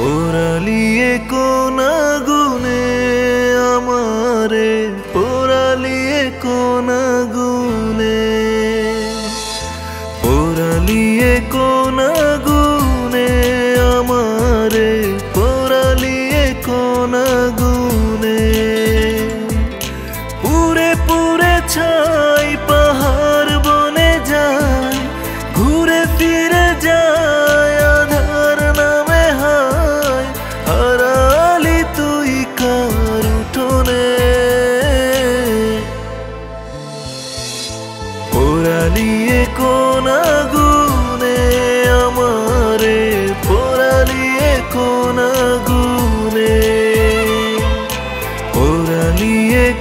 पोराली ए कोन आगुने आमारे, पोराली ए कोन आगुने, पोराली ए कोन आगुने आमारे, पोराली ए कोन आगुने। पूरे पूरे छाई पहाड़ बने जाए, घूरे फिरे जाए आधार नामे हाय। हराली तुई कार उठोने, पोराली ए कोन आगुने आमारे, पोराली ए कोन आगुने, पोराली ए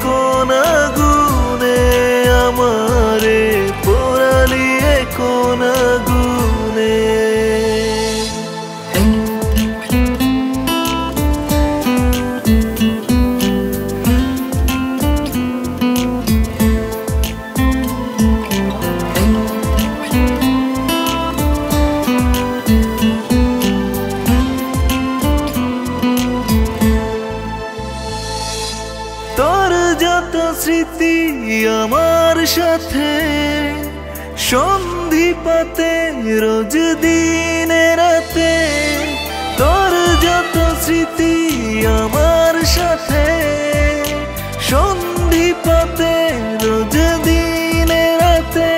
कोन आगुने आमारे, पोराली ए कोन आगुने। तोर जत स्मृति आमार साथे सन्धि पाते रोज दिन राते, तोर जत स्मृति आमार साथे सन्धि पाते रोज दिन राते।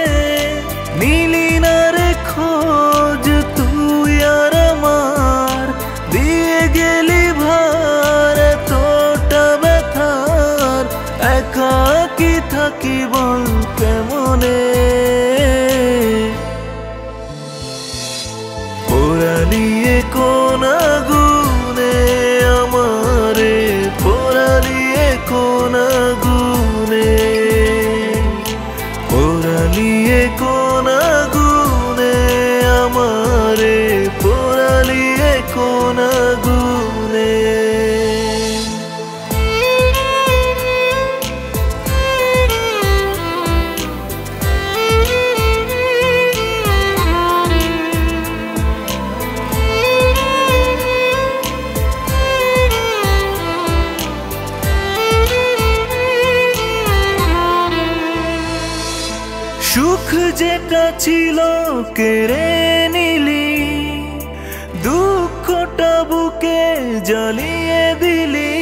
नीली नारे खोज तुई आर आमार, दिए गेली भार एतोटा बेथार। एकाकी থাকিব কেমনে, পোরালি এ কোন আগুনে আমারে, পোরালি এ কোন আগুনে, পোরালি এ কোন আগুনে আমারে, পোরালি এ কোন আগুনে। सुख जेटा छिलो केड़े निली, दुखटा बुके जलिए दिली।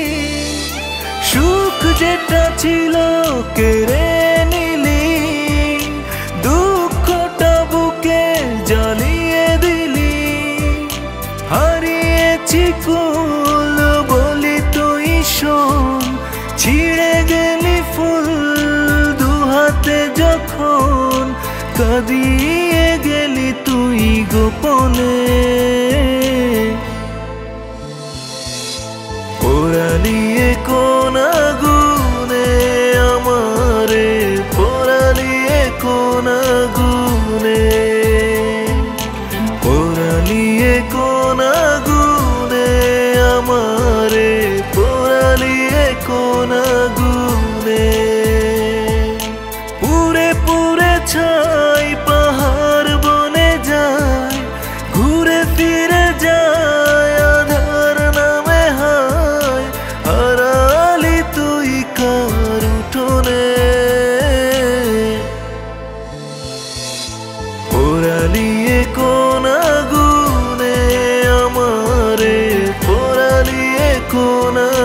सुख जेटा छिलो केड़े निली, दुखटा बुके जलिए दिली। हारिएछि कुल बोली तुई शोन, छिड़े गेली फुल दुहाते जखन। कदिए गेली तुई गोपने, पोराली ए कोन आगुने आमारे, पोराली ए कोन आगुने, पोराली ए कोन आगुने आमारे, पोराली ए कोन आगुने। पूरे पूरे छाई कोन आगुने, पोराली ए कोन आगुने।